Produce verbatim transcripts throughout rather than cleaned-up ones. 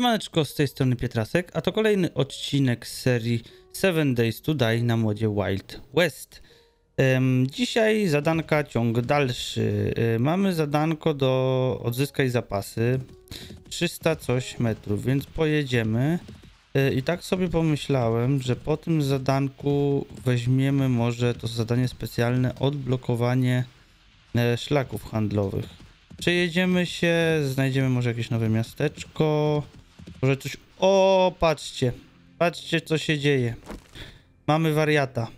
Siemaneczko, z tej strony Pietrasek, a to kolejny odcinek z serii Seven Days to Die na modzie Wild West. Um, dzisiaj zadanka ciąg dalszy. Um, mamy zadanko do odzyskaj zapasy trzysta coś metrów, więc pojedziemy. Um, I tak sobie pomyślałem, że po tym zadanku weźmiemy może to zadanie specjalne odblokowanie e, szlaków handlowych. Przejedziemy się, znajdziemy może jakieś nowe miasteczko, może coś... O, patrzcie, patrzcie co się dzieje. Mamy wariata.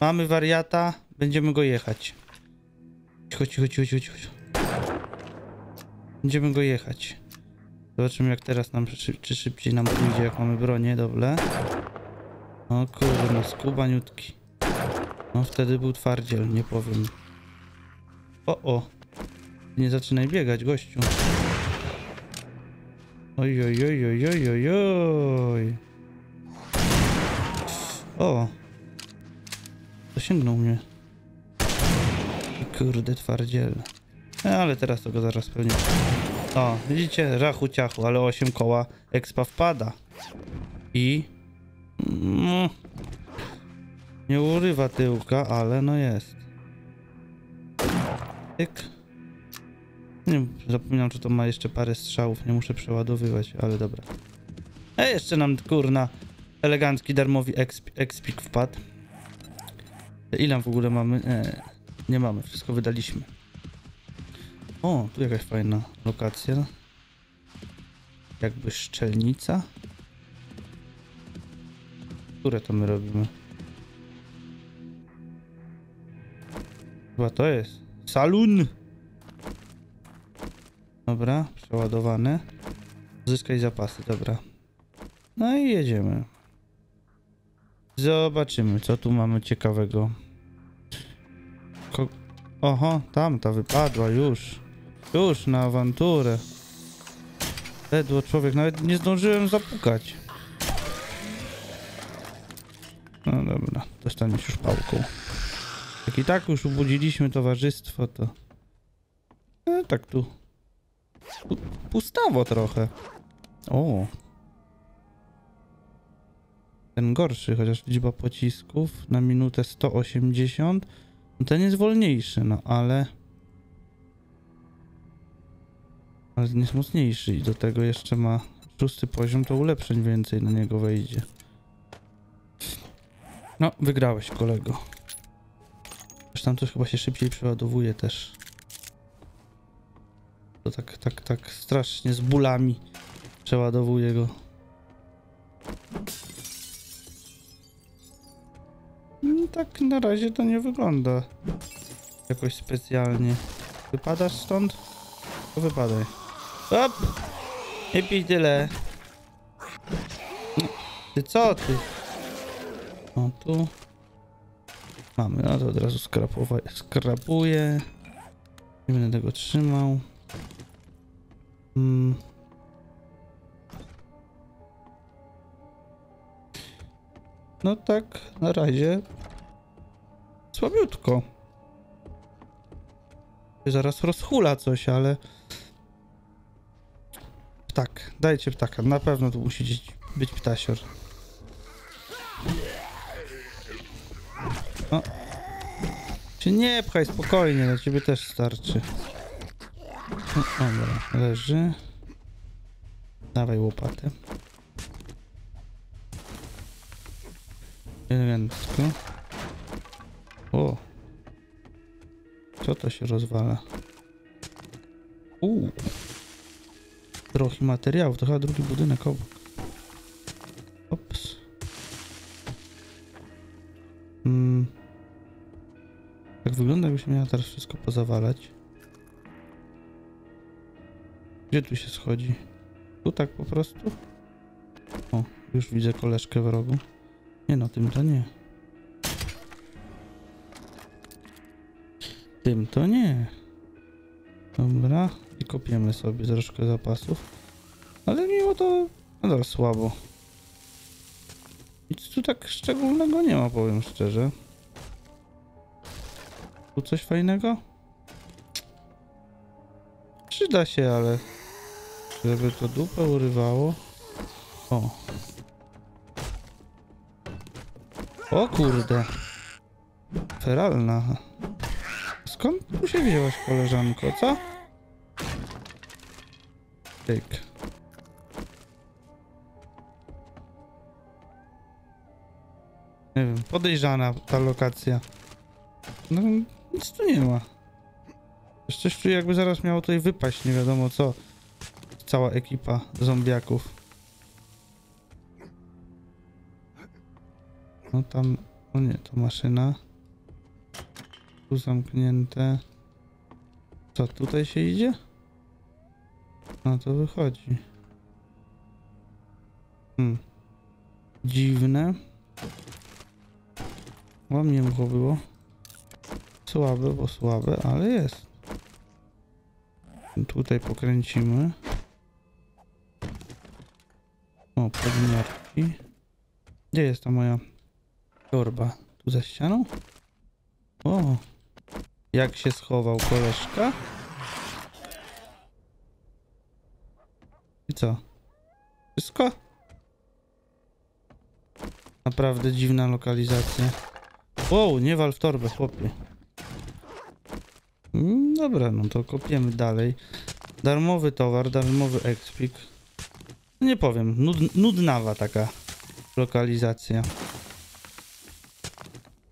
Mamy wariata, będziemy go jechać. Cicho, cicho, cicho, cicho, cicho. Będziemy go jechać. Zobaczymy jak teraz nam, czy szybciej nam pójdzie, jak mamy bronię, dobre. O kurde, no skubaniutki. No wtedy był twardziel, nie powiem. O, o. Nie zaczynaj biegać, gościu. Oj, oj, oj, oj, oj, oj, oj. O! Dosięgnął mnie. Kurde, twardziel. Ale teraz to go zaraz pewnie... O, widzicie? Rachu ciachu, ale osiem koła expa wpada. I... Nie urywa tyłka, ale no jest. Tyk. Nie, zapomniałem, czy to ma jeszcze parę strzałów, nie muszę przeładowywać, ale dobra. A jeszcze nam, kurna, elegancki, darmowy expik wpadł. Ile w ogóle mamy? Eee, nie mamy, wszystko wydaliśmy. O, tu jakaś fajna lokacja. Jakby szczelnica. Które to my robimy? Chyba to jest. Salun! Dobra, przeładowane. Uzyskaj zapasy, dobra. No i jedziemy. Zobaczymy, co tu mamy ciekawego. Ko Oho, tamta wypadła już. Już na awanturę. Ledwo człowiek, nawet nie zdążyłem zapukać. No dobra, dostaniesz już pałką. Jak i tak już obudziliśmy towarzystwo, to... No tak tu. Pustawo trochę. O. Ten gorszy, chociaż liczba pocisków na minutę sto osiemdziesiąt. Ten jest wolniejszy, no ale... Ale nie jest mocniejszy i do tego jeszcze ma szósty poziom, to ulepszeń więcej na niego wejdzie. No, wygrałeś, kolego. Zresztą tam coś chyba się szybciej przeładowuje też. To tak, tak, tak strasznie z bólami przeładowuję go. No, tak na razie to nie wygląda jakoś specjalnie. Wypadasz stąd? To wypadaj. Op! Nie pij tyle. Ty co ty? O tu. Mamy, no to od razu skrapuję. Nie będę tego trzymał. Hmm. No tak, na razie słabiutko. Zaraz rozhula coś, ale... Ptak, dajcie ptaka, na pewno tu musi być ptasior. No. Cię nie pchaj, spokojnie, dla ciebie też starczy. No, dobra, leży. Dawaj łopatę. Elegancko. O! Co to się rozwala? Uuu! Trochę materiałów, to chyba drugi budynek obok. Ops. Hmm. Tak wygląda, jakby się miała teraz wszystko pozawalać. Gdzie tu się schodzi? Tu tak po prostu? O, już widzę koleżkę w rogu. Nie no, tym to nie. Tym to nie. Dobra. I kopiemy sobie troszkę zapasów. Ale mimo to nadal słabo. Nic tu tak szczególnego nie ma, powiem szczerze. Tu coś fajnego? Przyda się, ale... Żeby to dupę urywało. O. O kurde. Feralna. Skąd tu się wzięłaś, koleżanko, co? Tyk. Nie wiem, podejrzana ta lokacja. No, nic tu nie ma. Coś tu jakby zaraz miało tutaj wypaść, nie wiadomo co. Cała ekipa zombiaków. No tam... O nie, to maszyna. Tu zamknięte. Co, tutaj się idzie? No to wychodzi. Hmm. Dziwne. Łamnie mcho było. Słabe, bo słabe, ale jest. Tutaj pokręcimy. O, podmiarki. Gdzie jest ta moja torba? Tu za ścianą? O! Jak się schował koleżka? I co? Wszystko? Naprawdę dziwna lokalizacja. Wow, nie wal w torbę, chłopie. Dobra, no to kopiemy dalej. Darmowy towar, darmowy ekspik. Nie powiem, nud, nudnawa taka lokalizacja.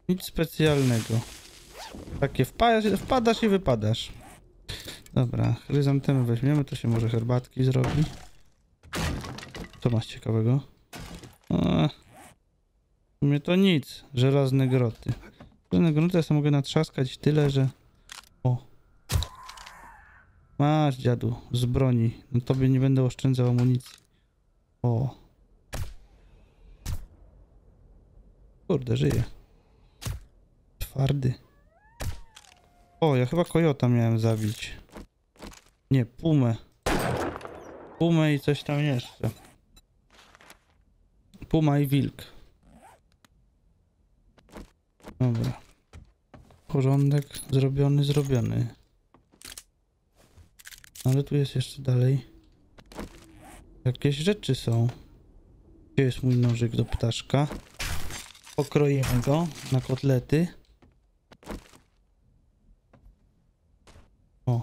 Nic specjalnego. Takie wpadasz, wpadasz i wypadasz. Dobra, chryzantemy weźmiemy, to się może herbatki zrobi. Co masz ciekawego? Eee, w sumie to nic, żelazne groty. Żelazne groty ja sobie mogę natrzaskać tyle, że... O. Masz, dziadu, z broni. No tobie nie będę oszczędzał amunicji. O. Kurde, żyje. Twardy. O, ja chyba kojota miałem zabić. Nie, pumę. Pumę i coś tam jeszcze. Puma i wilk. Dobra. Porządek zrobiony, zrobiony. Ale tu jest jeszcze dalej. Jakieś rzeczy są. Gdzie jest mój nożyk do ptaszka? Pokroimy go na kotlety. O,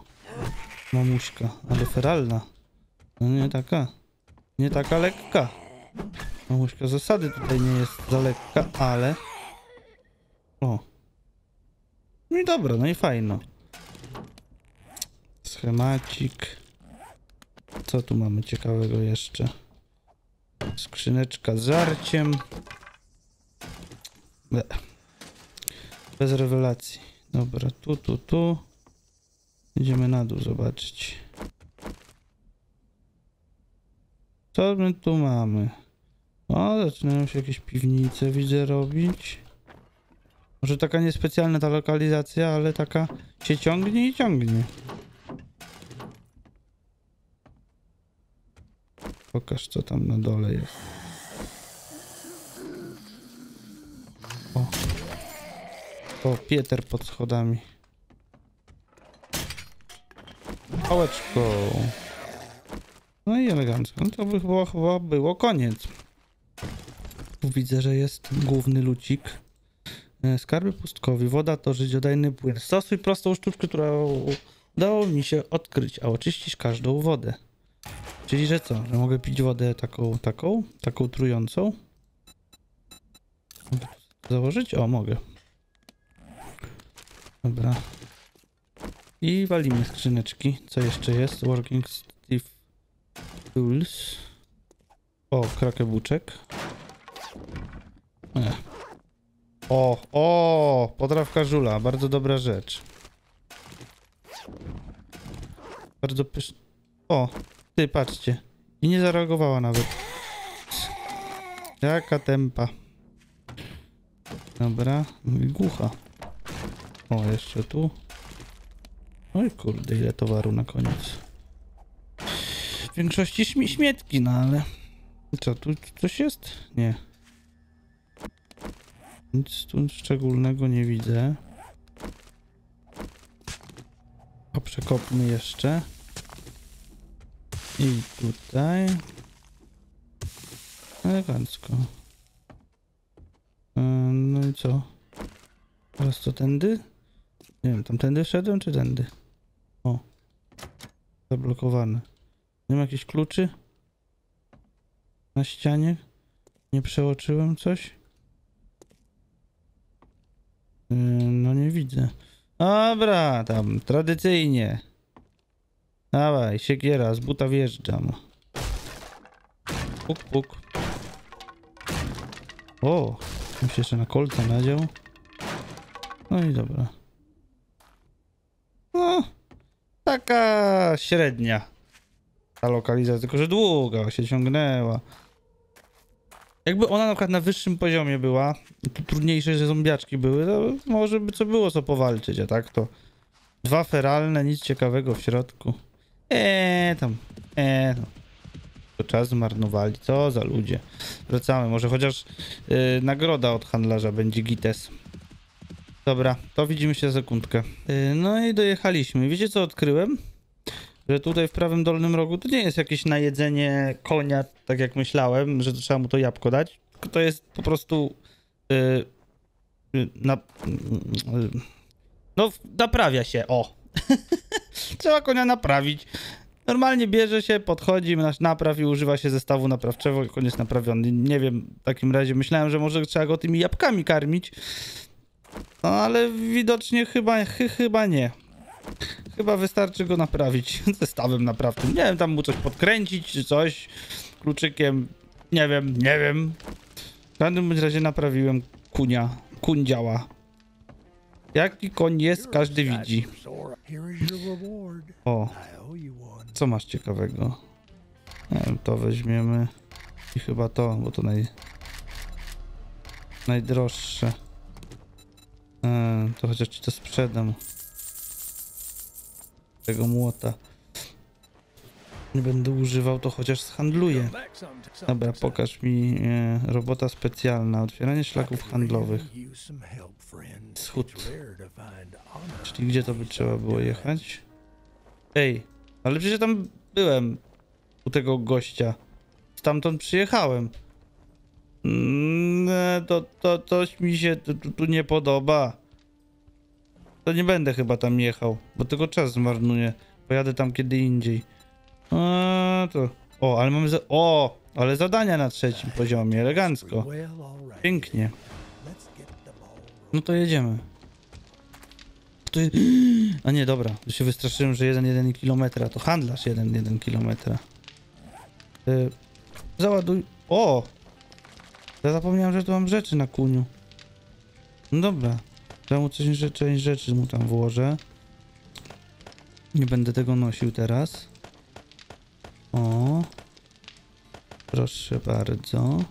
mamuśka, ale feralna. No nie taka. Nie taka lekka. Mamuśka zasady tutaj nie jest za lekka, ale... O. No i dobra, no i fajno. Schemacik. Co tu mamy ciekawego jeszcze? Skrzyneczka z żarciem. Be. Bez rewelacji. Dobra, tu, tu, tu. Idziemy na dół zobaczyć. Co my tu mamy? O, zaczynają się jakieś piwnice, widzę, robić. Może taka niespecjalna ta lokalizacja, ale taka się ciągnie i ciągnie. Pokaż, co tam na dole jest. O, o Pieter pod schodami. Pałeczką. No i elegancko. No to by chyba, chyba było koniec. Tu widzę, że jest główny lucik. Skarby pustkowi, woda to życiodajny płyn. Stosuj prostą sztuczkę, która udało mi się odkryć, a oczyścisz każdą wodę. Czyli, że co? Że mogę pić wodę taką, taką, taką trującą? Mogę założyć? O, mogę. Dobra. I walimy skrzyneczki. Co jeszcze jest? Working Stiff Tools. O, krakebuczek. Ech. O, o, potrawka żula, bardzo dobra rzecz. Bardzo pyszna. O, ty, patrzcie. I nie zareagowała nawet. Jaka tempa. Dobra, głucha. O, jeszcze tu. Oj kurde, ile towaru na koniec. W większości śmi śmietki, no ale... Co, tu coś jest? Nie. Nic tu szczególnego nie widzę. A przekopmy jeszcze. I I tutaj. Elegancko. No i co? Teraz to tędy? Nie wiem, tam tędy szedłem czy tędy? O. Zablokowane. Nie ma jakichś kluczy? Na ścianie? Nie przeoczyłem coś? Yy, no nie widzę. Dobra, tam tradycyjnie. Dawaj, siekiera, z buta wjeżdżam. Puk, puk. O, tam się jeszcze na kolce nadział. No i dobra. No, taka średnia ta lokalizacja, tylko że długa się ciągnęła. Jakby ona na przykład na wyższym poziomie była, tu trudniejsze, że zombiaczki były, to może by co było co powalczyć, a tak to dwa feralne, nic ciekawego w środku. Eee tam, eee tam. To czas zmarnowali, co za ludzie. Wracamy, może chociaż yy, nagroda od handlarza będzie gites. Dobra, to widzimy się za sekundkę. Yy, no i dojechaliśmy. Wiecie co odkryłem? Że tutaj w prawym dolnym rogu to nie jest jakieś najedzenie konia, tak jak myślałem, że trzeba mu to jabłko dać, tylko to jest po prostu yy, yy, na, yy, no naprawia się, o. Trzeba konia naprawić. Normalnie bierze się, podchodzi, nasz napraw i używa się zestawu naprawczego i koń jest naprawiony. Nie wiem, w takim razie myślałem, że może trzeba go tymi jabłkami karmić, no ale widocznie chyba, chy, chyba nie. Chyba wystarczy go naprawić zestawem naprawczym. Nie wiem, tam mu coś podkręcić czy coś. Kluczykiem. Nie wiem, nie wiem. W każdym bądź razie naprawiłem kunia. Kuń działa. Jaki koń jest, każdy widzi. O. Co masz ciekawego? Nie wiem, to weźmiemy. I chyba to, bo to naj... najdroższe. Eee, to chociaż ci to sprzedam. Tego młota nie będę używał, to chociaż zhandluję. Dobra, pokaż mi e, robota specjalna, otwieranie szlaków handlowych. Wschód. Czyli gdzie to by trzeba było jechać? Ej, ale przecież tam byłem u tego gościa. Stamtąd przyjechałem. Mm, to, to, toś mi się tu, tu nie podoba. To nie będę chyba tam jechał, bo tylko czas zmarnuję. Pojadę tam kiedy indziej. A, to... O, ale mamy... Za... O, ale zadania na trzecim poziomie. Elegancko. Pięknie. No to jedziemy. To je... A nie, dobra. To się wystraszyłem, że jeden jeden kilometra. To handlarz jeden jeden kilometra. Yy, załaduj... O! Ja zapomniałem, że tu mam rzeczy na kuniu. No dobra. Ja mu coś, część rzeczy mu tam włożę. Nie będę tego nosił teraz. O. Proszę bardzo.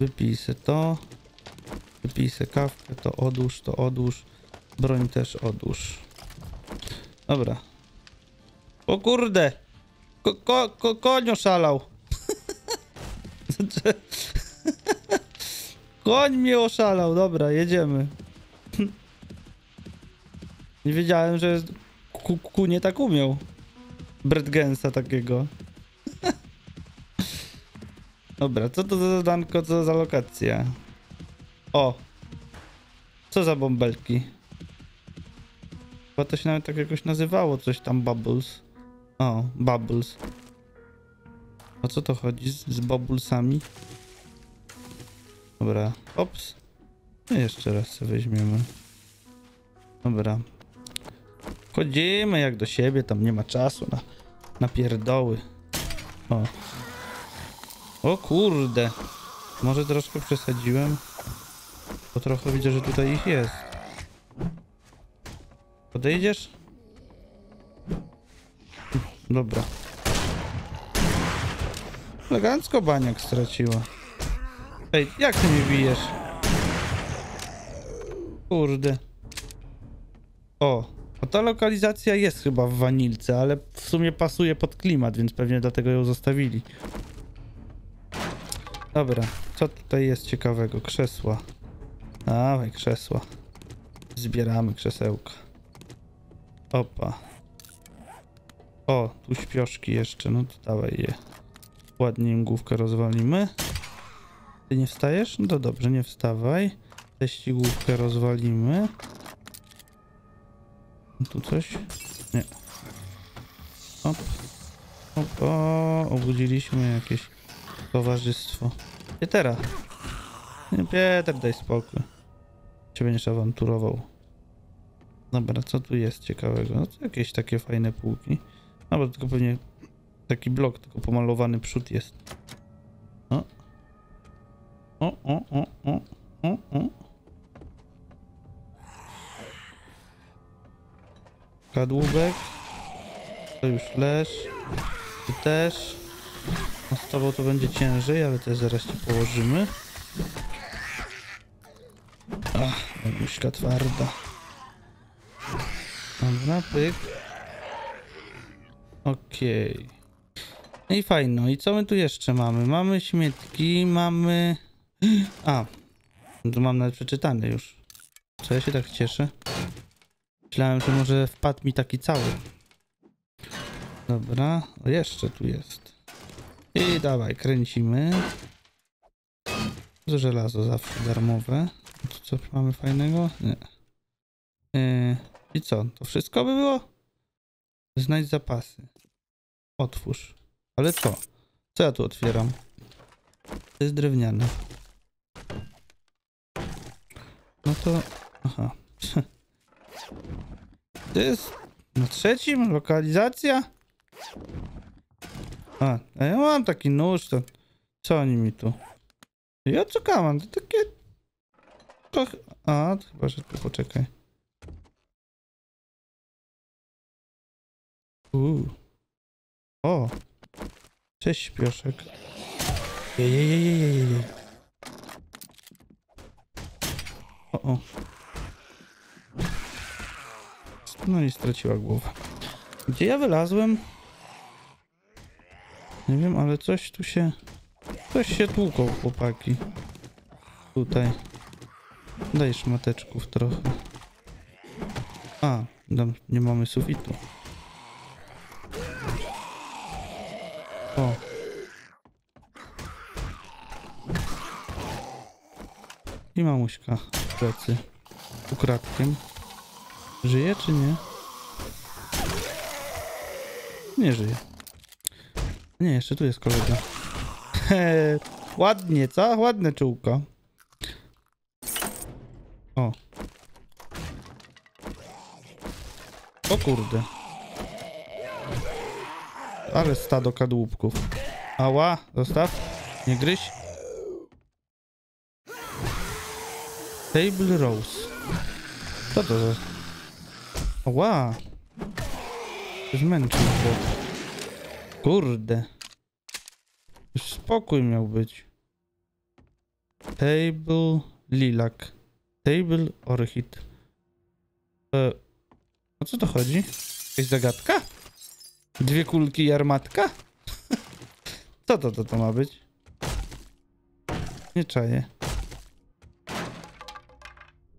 Wypisę to. Wypisę kawkę, to odłóż, to odłóż. Broń też odłóż. Dobra. O kurde! Ko, ko, ko, koń oszalał! Koń mnie oszalał, dobra, jedziemy. Nie wiedziałem, że kunie tak umiał. Bredgensa takiego. Dobra, co to za zadanko, co za lokacja? O! Co za bąbelki? Chyba to się nawet tak jakoś nazywało, coś tam bubbles. O, bubbles. O co to chodzi z, z bubblesami? Dobra, ops. No jeszcze raz sobie weźmiemy. Dobra. Chodzimy jak do siebie, tam nie ma czasu na, na pierdoły. O. O kurde. Może troszkę przesadziłem. Bo trochę widzę, że tutaj ich jest. Podejdziesz? Dobra. Elegancko baniak straciła. Ej, jak ty mnie bijesz? Kurde. O, a ta lokalizacja jest chyba w wanilce, ale w sumie pasuje pod klimat, więc pewnie dlatego ją zostawili. Dobra, co tutaj jest ciekawego? Krzesła. Dawaj, krzesła. Zbieramy krzesełka. Opa. O, tu śpioszki jeszcze, no to dawaj je. Ładnie im główkę rozwalimy. Ty nie wstajesz? No to dobrze, nie wstawaj. Teści główkę rozwalimy. Tu coś? Nie. Op. Op, o, obudziliśmy jakieś towarzystwo. Pietera. Nie, Pieter, daj spokój. Cię będziesz awanturował. Dobra, co tu jest ciekawego? No to jakieś takie fajne półki. No bo tylko pewnie taki blok, tylko pomalowany przód jest. O. O, o, o, o, o, o. Kadłubek. To już leż. Ty też. No z tobą to będzie ciężej, ale też zaraz ci położymy. Ach, jakaśka twarda. Dobra, pyk. Okej. Okay. No i fajno. I co my tu jeszcze mamy? Mamy śmietki, mamy... A, to mam nawet przeczytane już. Co ja się tak cieszę? Myślałem, że może wpadł mi taki cały. Dobra, o, jeszcze tu jest. I dawaj, kręcimy. Żelazo zawsze darmowe. Tu co mamy fajnego? Nie. Yy, I co? To wszystko by było? Znajdź zapasy. Otwórz. Ale co? Co ja tu otwieram? To jest drewniane. No to... Aha. To jest... Na trzecim? Lokalizacja? A, a ja mam taki nóż, to... Co oni mi tu... Ja co mam? To takie... A, to chyba, że tu poczekaj. Uuu. O! Cześć, śpioszek. Jejejejejeje. O, o. No i straciła głowę. Gdzie ja wylazłem? Nie wiem, ale coś tu się... Coś się tłuką, chłopaki. Tutaj. Daj szmateczków trochę. A, tam nie mamy sufitu. O. I mamuśka w plecy. Ukradkiem. Żyje czy nie? Nie żyje. Nie, jeszcze tu jest kolega. Ładnie, co? Ładne czułko. O. O kurde. Ale stado kadłubków. Ała, zostaw. Nie gryź. Table Rose. Co to za... Ała. Zmęczył się. Kurde. Już spokój miał być. Table Lilac. Table Orchid. E... O co to chodzi? Jakaś zagadka? Dwie kulki i armatka? Co to, to to ma być? Nie czaję.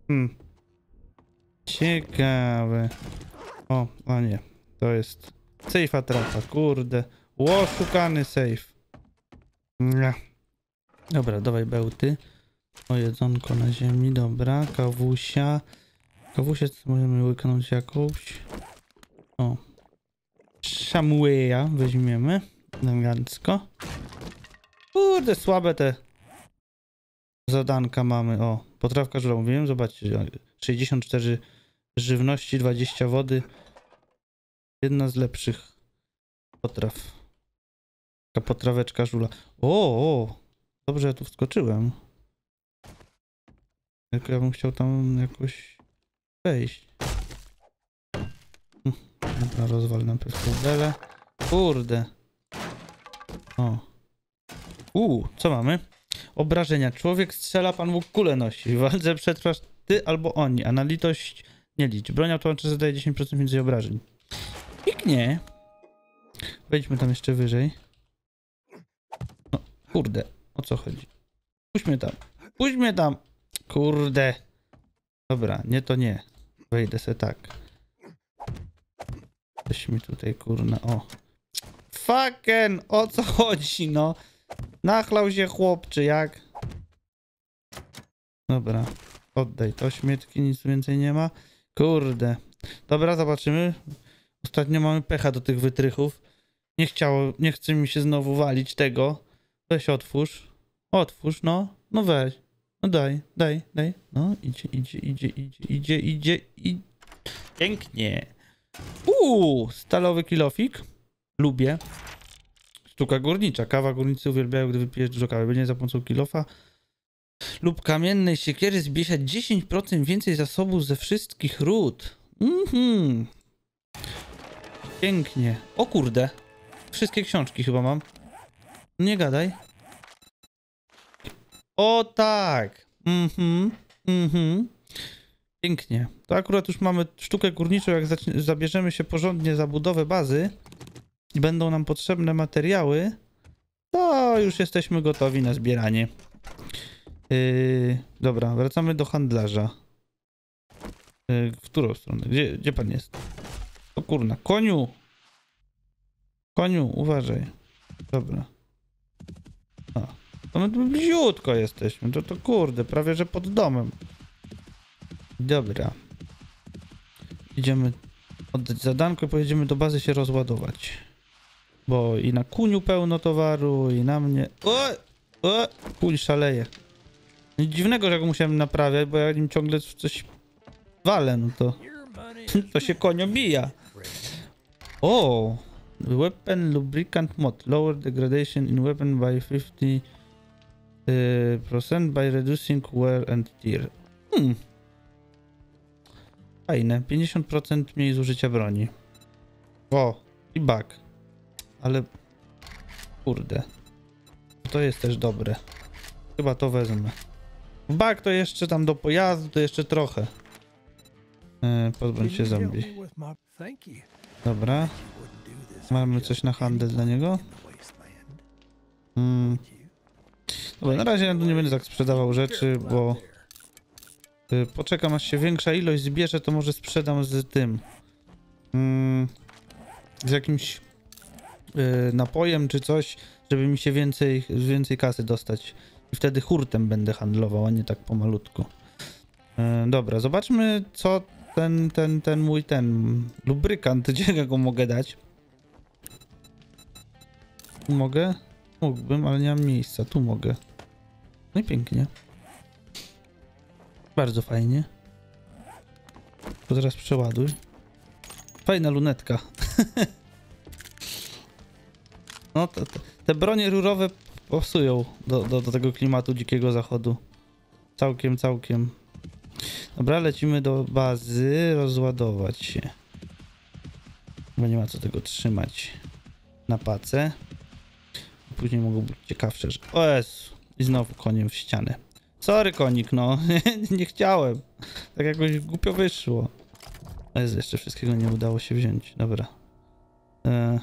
Hmm. Ciekawe. O, a nie. To jest sejfa trapa, kurde. Ło, szukany sejf. Nie. Dobra, dawaj bełty. O, jedzonko na ziemi, dobra. Kawusia. Kawusia możemy łyknąć jakąś. O. Samuela weźmiemy. Elegancko. Kurde, słabe te zadanka mamy. O, potrawka żula. Mówiłem, zobaczcie. sześćdziesiąt cztery żywności, dwadzieścia wody. Jedna z lepszych potraw. Taka potraweczka żula. O, o, dobrze, ja tu wskoczyłem. Tylko ja bym chciał tam jakoś wejść. Dobra, rozwal nam pewne. Kurde. O. Uuu, co mamy? Obrażenia. Człowiek strzela, Pan Bóg kulę nosi. W walce przetrwasz ty albo oni, a na litość nie licz. Broń automatyczna zadaje dziesięć procent więcej obrażeń. Pięknie. Wejdźmy tam jeszcze wyżej. No, kurde. O co chodzi? Puść mnie tam. Puść mnie tam. Kurde. Dobra, nie to nie. Wejdę se tak. Coś mi tutaj kurna, o. Fucken, o co chodzi, no? Nachlał się chłopczy, jak? Dobra, oddaj to, śmietki, nic więcej nie ma. Kurde. Dobra, zobaczymy. Ostatnio mamy pecha do tych wytrychów. Nie chciało, nie chce mi się znowu walić tego. Weź otwórz. Otwórz, no. No weź. No daj, daj, daj. No, idzie, idzie, idzie, idzie, idzie, idzie, idzie. Pięknie. Uuu, stalowy kilofik. Lubię. Sztuka górnicza. Kawa górnicy uwielbiają, gdy wypijesz dużo kawy. Będzie za pomocą kilofa lub kamiennej siekiery zbiesza dziesięć procent więcej zasobów ze wszystkich ród. Mhm. Pięknie. O kurde. Wszystkie książki chyba mam. Nie gadaj. O tak. Mhm. Mhm. Pięknie. To akurat już mamy sztukę górniczą. Jak zabierzemy się porządnie za budowę bazy i będą nam potrzebne materiały, to już jesteśmy gotowi na zbieranie. Yy, dobra, wracamy do handlarza. Yy, w którą stronę? Gdzie, gdzie pan jest? O kurna, koniu! Koniu, uważaj. Dobra. A, to my tu bliziutko jesteśmy. To, to kurde, prawie że pod domem. Dobra. Idziemy oddać zadanko i pojedziemy do bazy się rozładować. Bo i na kuniu pełno towaru, i na mnie... O! O! Kuń szaleje. Nic dziwnego, że go musiałem naprawiać, bo ja nim ciągle coś walę, no to... To się konio bija. O! Weapon Lubricant Mod. Lower degradation in weapon by fifty procent uh, by reducing wear and tear. Hmm. Fajne. pięćdziesiąt procent mniej zużycia broni. O! I bug. Ale... Kurde. To jest też dobre. Chyba to wezmę. Bug to jeszcze tam do pojazdu, to jeszcze trochę. Yy, pozbądź się zombie. Dobra. Mamy coś na handel dla niego? Hmm. Dobra, na razie ja tu nie będę tak sprzedawał rzeczy, bo... Yy, poczekam aż się większa ilość zbierze, to może sprzedam z tym... Yy, z jakimś... Yy, napojem czy coś, żeby mi się więcej, więcej kasy dostać. I wtedy hurtem będę handlował, a nie tak pomalutku. Yy, dobra, zobaczmy co ten, ten, ten mój, ten lubrykant, gdzie ja go mogę dać. Tu mogę? Mógłbym, ale nie mam miejsca. Tu mogę. No i pięknie. Bardzo fajnie. To teraz przeładuj. Fajna lunetka. No to, to, te bronie rurowe pasują do, do, do tego klimatu dzikiego zachodu. Całkiem, całkiem. Dobra, lecimy do bazy, rozładować się. Bo nie ma co tego trzymać na pace. Później mogą być ciekawsze, że... O Jezu. I znowu koniem w ścianę. Sorry konik, no. Nie chciałem. Tak jakoś głupio wyszło. O Jezu, jeszcze wszystkiego nie udało się wziąć. Dobra. E...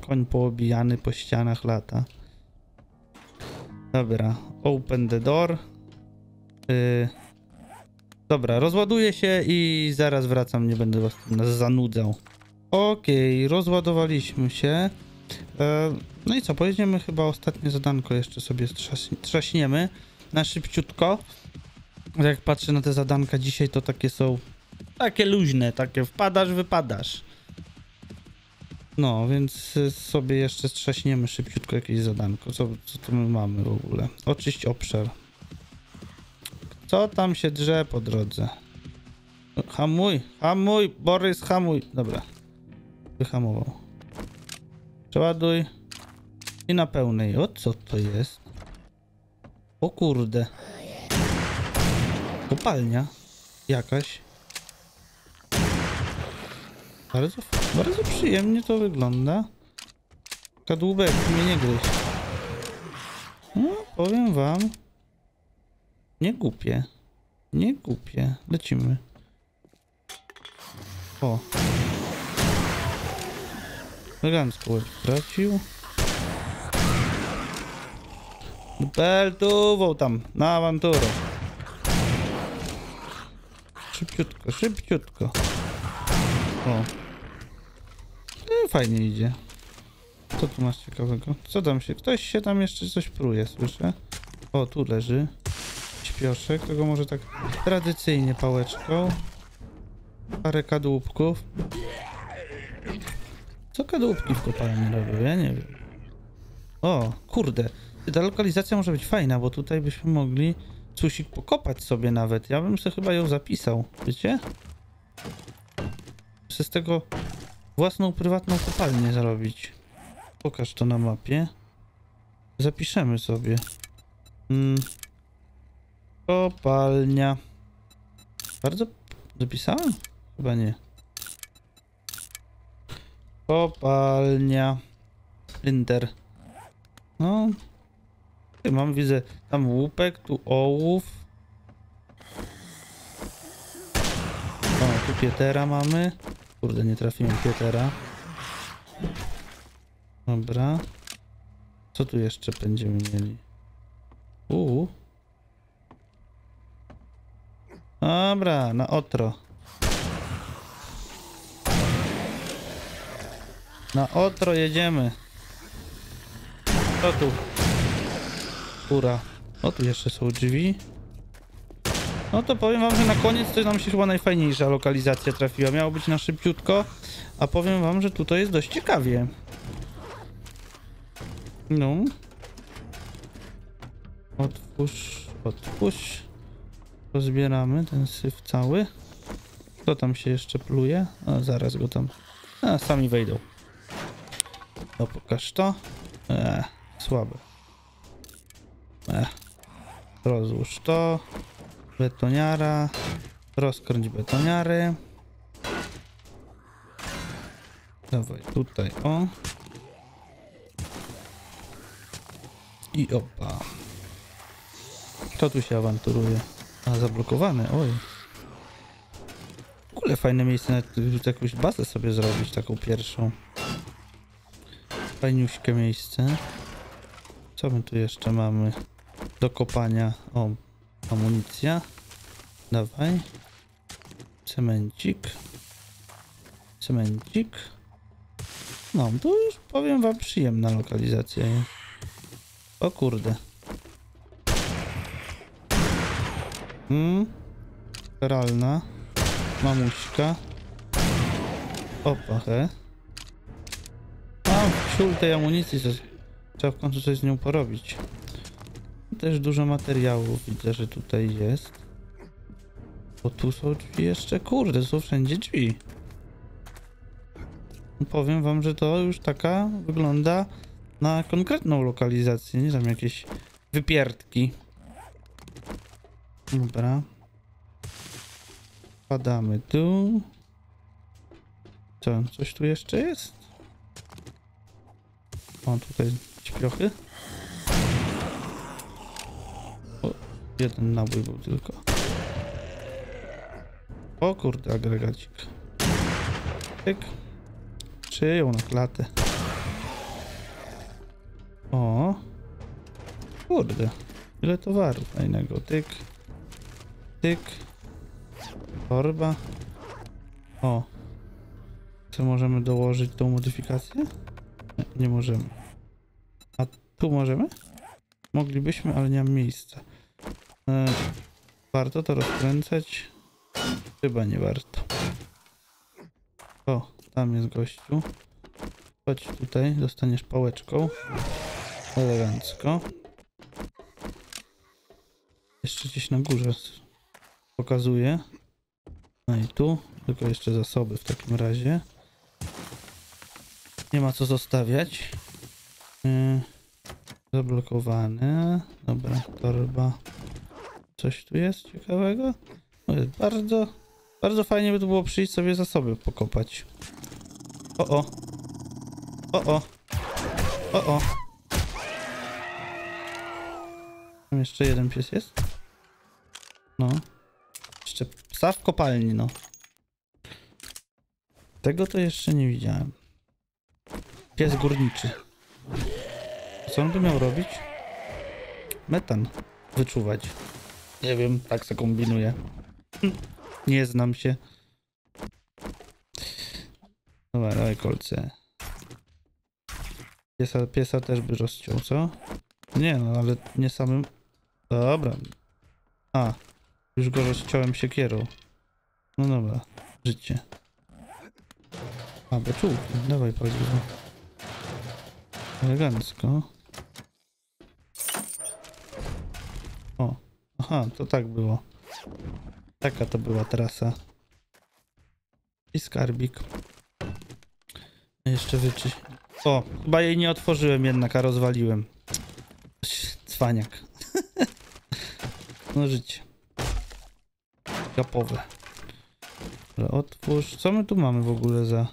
Koń poobijany po ścianach lata. Dobra, open the door. Yy. Dobra, rozładuję się i zaraz wracam, nie będę was zanudzał. Okej, okay, rozładowaliśmy się. Yy. No i co, pojedziemy chyba ostatnie zadanko jeszcze sobie trzaśniemy na szybciutko. Jak patrzę na te zadanka dzisiaj, to takie są takie luźne, takie wpadasz, wypadasz. No, więc sobie jeszcze strzaśniemy szybciutko jakieś zadanko. Co, co tu my mamy w ogóle? Oczyść obszar. Co tam się drze po drodze? Hamuj, hamuj, Borys, hamuj. Dobra. Wyhamował. Przeładuj. I na pełnej. O, co to jest? O kurde. Kopalnia jakaś. Bardzo, bardzo przyjemnie to wygląda. Kadłubek, mnie nie gryź. No, powiem wam. Nie głupie. Nie głupie. Lecimy. O. Elegancko łeb stracił. Beltuwał tam. Na awanturę. Szybciutko, szybciutko. O. To fajnie idzie. Co tu masz ciekawego? Co tam się... Ktoś się tam jeszcze coś pruje, słyszę. O, tu leży. Śpioszek, tego może tak tradycyjnie pałeczką. Parę kadłubków. Co kadłubki w kopalni robią? Ja nie wiem. O, kurde. Ta lokalizacja może być fajna, bo tutaj byśmy mogli cusik pokopać sobie nawet. Ja bym sobie chyba ją zapisał, wiecie? Przez tego własną, prywatną kopalnię zrobić. Pokaż to na mapie. Zapiszemy sobie. Hmm. Kopalnia. Bardzo... Zapisałem? Chyba nie. Kopalnia. Linder. No. Ty, mam, widzę, tam łupek, tu ołów. O, tu pietera mamy. Kurde, nie trafiłem pietera. Dobra. Co tu jeszcze będziemy mieli? Uuu. Dobra, na otro. Na otro jedziemy. Co tu? Ura. O, tu jeszcze są drzwi. No to powiem wam, że na koniec to nam się chyba najfajniejsza lokalizacja trafiła. Miało być na szybciutko, a powiem wam, że tutaj jest dość ciekawie. No. Otwórz, otwórz. Rozbieramy ten syf cały. Kto tam się jeszcze pluje? A, zaraz go tam... A, sami wejdą. No, pokaż to. Eee, słabe. Eee. Rozłóż to. Betoniara. Rozkręć betoniary. Dawaj, tutaj, o. I opa. Kto tu się awanturuje? A, zablokowane, oj. W ogóle fajne miejsce, nawet jakąś bazę sobie zrobić, taką pierwszą. Fajniuśkie miejsce. Co my tu jeszcze mamy? Do kopania, o, amunicja. Dawaj. Cemencik. Cemencik. No, to już powiem wam, przyjemna lokalizacja jest. O kurde. Hmm. Feralna. Mamuśka. Opa, he. A, wśród tej amunicji coś. Trzeba w końcu coś z nią porobić. Też dużo materiału widzę, że tutaj jest. Bo tu są drzwi jeszcze. Kurde, są wszędzie drzwi. Powiem wam, że to już taka wygląda na konkretną lokalizację. Nie tam jakieś wypierdki. Dobra. Wpadamy tu. Co? Coś tu jeszcze jest? O, tutaj śpiochy. O, jeden nabój był tylko. O kurde, agregacik. Tyk. Przyjął na klatę. O. Kurde. Ile towaru fajnego. Tyk. Tyk. Torba. O. Co możemy dołożyć tą modyfikację? Nie, nie możemy. A tu możemy? Moglibyśmy, ale nie mam miejsca. E, warto to rozkręcać? Chyba nie warto. O, tam jest gościu. Chodź tutaj, dostaniesz pałeczką. Elegancko. Jeszcze gdzieś na górze pokazuje. No i tu, tylko jeszcze zasoby w takim razie. Nie ma co zostawiać. Yy, zablokowane. Dobra, torba. Coś tu jest ciekawego? No jest bardzo, bardzo fajnie by to było przyjść sobie zasoby pokopać. O o. O o. O o. Tam jeszcze jeden pies jest. No. Jeszcze psa w kopalni, no. Tego to jeszcze nie widziałem. Pies górniczy. Co on tu miał robić? Metan wyczuwać. Nie wiem, tak se kombinuje. Nie znam się. Dobra, dawaj kolce. Piesa, piesa też by rozciął, co? Nie, no ale nie samym... Dobra. A, już go rozciąłem siekierą. No dobra, życie. A, beczułki, dawaj prawdziwe. Elegancko. O, aha, to tak było. Taka to była trasa. I skarbik. Jeszcze wyczyś... O, chyba jej nie otworzyłem jednak, a rozwaliłem. Cwaniak. No życie. Kapowe. Dobra, otwórz. Co my tu mamy w ogóle za...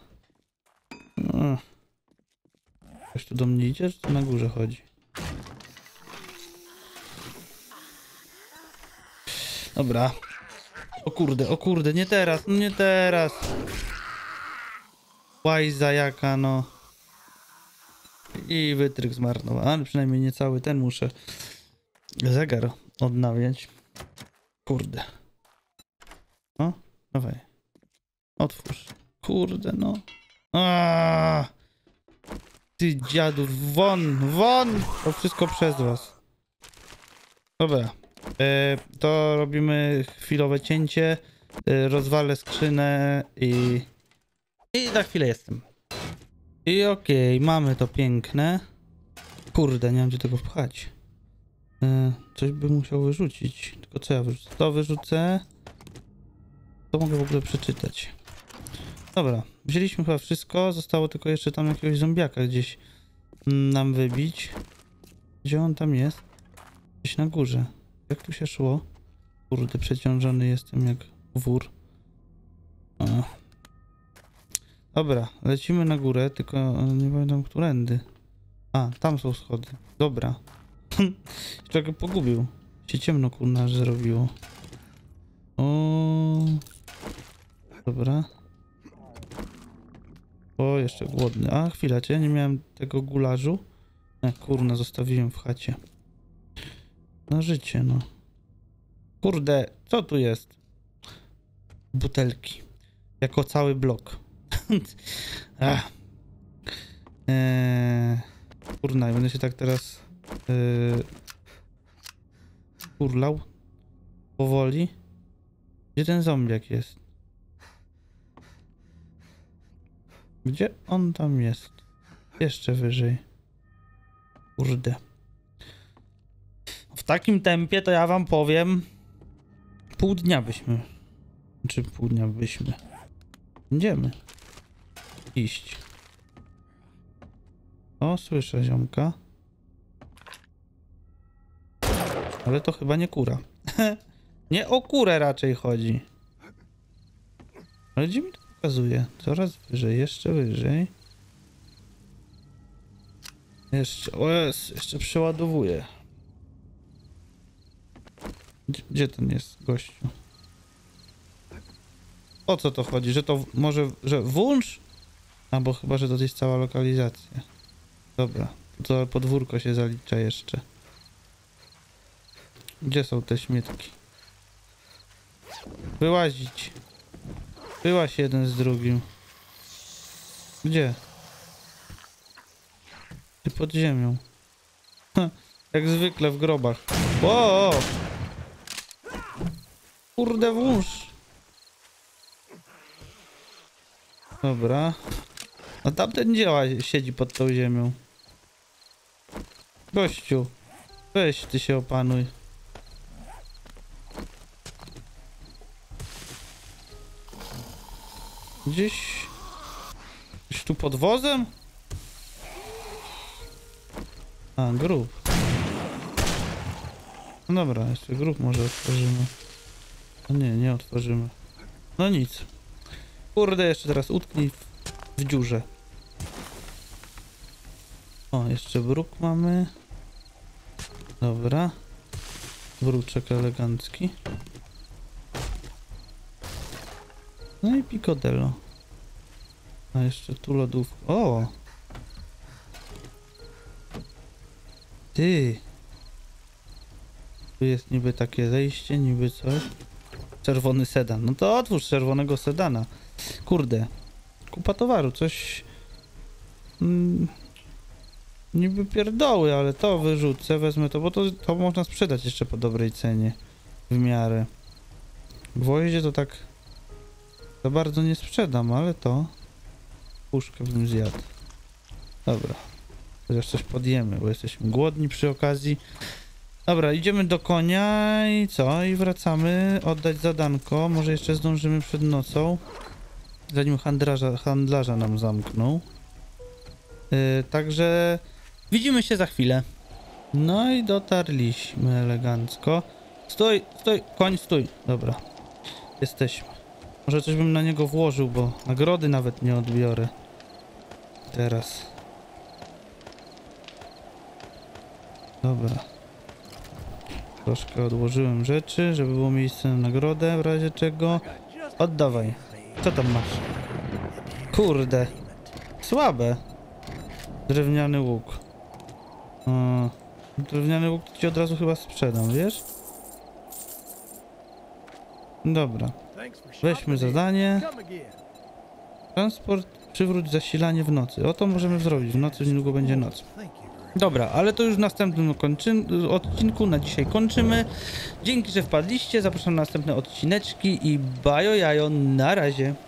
No. Ktoś tu do mnie idzie, czy tu na górze chodzi? Dobra. O kurde, o kurde, nie teraz, no nie teraz. Łajza jaka, no. I wytrych zmarnowany, przynajmniej nie cały ten muszę zegar odnawiać. Kurde. No, dawaj. Otwórz. Kurde, no. Aaaa. Ty dziadu, won, won! To wszystko przez was. Dobra. To robimy chwilowe cięcie, rozwalę skrzynę i... I za chwilę jestem. I okej, okay, mamy to piękne. Kurde, nie mam gdzie tego wpchać. Coś bym musiał wyrzucić. Tylko co ja wyrzucę? To wyrzucę. To mogę w ogóle przeczytać. Dobra, wzięliśmy chyba wszystko. Zostało tylko jeszcze tam jakiegoś zombiaka gdzieś nam wybić. Gdzie on tam jest? Gdzieś na górze. Jak tu się szło? Kurde, przeciążony jestem jak wór. O. Dobra, lecimy na górę, tylko nie pamiętam, którędy. A, tam są schody. Dobra. Czego pogubił. Się ciemno, kurna, że zrobiło. O. Dobra. O, jeszcze głodny. A, chwila, cię, nie miałem tego gularzu. E, kurna, zostawiłem w chacie. Na życie, no. Kurde, co tu jest? Butelki. Jako cały blok. Ach. Eee, kurna, będę się tak teraz yy, urlał. Powoli. Gdzie ten zombiak jest? Gdzie on tam jest? Jeszcze wyżej. Kurde. W takim tempie to ja wam powiem, pół dnia byśmy, czy pół dnia byśmy, będziemy iść. O, słyszę ziomka. Ale to chyba nie kura. Nie o kurę raczej chodzi. Ale gdzie mi to pokazuje? Coraz wyżej, jeszcze wyżej. Jeszcze, o jest, jeszcze przeładowuję. Gdzie ten jest gościu? O co to chodzi? Że to może, że włącz? A bo chyba, że to jest cała lokalizacja. Dobra, to podwórko się zalicza jeszcze. Gdzie są te śmietki? Wyłazić. Wyłaź jeden z drugim. Gdzie? Ty pod ziemią. Ha, jak zwykle w grobach. O! Kurde, włóż. Dobra. A tamten działa, siedzi pod tą ziemią. Gościu, weź ty się opanuj. Gdzieś... Gdzieś tu pod wozem? A, grób. No dobra, jeszcze grób może otworzymy. No nie, nie otworzymy. No nic. Kurde, jeszcze teraz utknij w, w dziurze. O, jeszcze bruk mamy. Dobra. Bruczek elegancki. No i pikodelo. A jeszcze tu lodówka. O! Ty! Tu jest niby takie zejście, niby coś. Czerwony sedan. No to otwórz czerwonego sedana. Kurde. Kupa towaru. Coś... Mm. niby pierdoły, ale to wyrzucę, wezmę to, bo to, to można sprzedać jeszcze po dobrej cenie, w miarę. Gwoździe to tak za bardzo nie sprzedam, ale to puszkę bym zjadł. Dobra, teraz coś podjemy, bo jesteśmy głodni przy okazji. Dobra, idziemy do konia i co? I wracamy oddać zadanko. Może jeszcze zdążymy przed nocą, zanim handlarza, handlarza nam zamknął. Yy, także widzimy się za chwilę. No i dotarliśmy elegancko. Stój, stój, koń, stój. Dobra, jesteśmy. Może coś bym na niego włożył, bo nagrody nawet nie odbiorę teraz. Dobra. Troszkę odłożyłem rzeczy, żeby było miejsce na nagrodę w razie czego. Oddawaj. Co tam masz? Kurde. Słabe. Drewniany łuk. O, drewniany łuk ci od razu chyba sprzedam, wiesz? Dobra. Weźmy zadanie. Transport, przywróć zasilanie w nocy. O to możemy zrobić. W nocy niedługo będzie noc. Dobra, ale to już w następnym odcinku na dzisiaj kończymy. Dzięki, że wpadliście. Zapraszam na następne odcineczki i bajo jajo, na razie.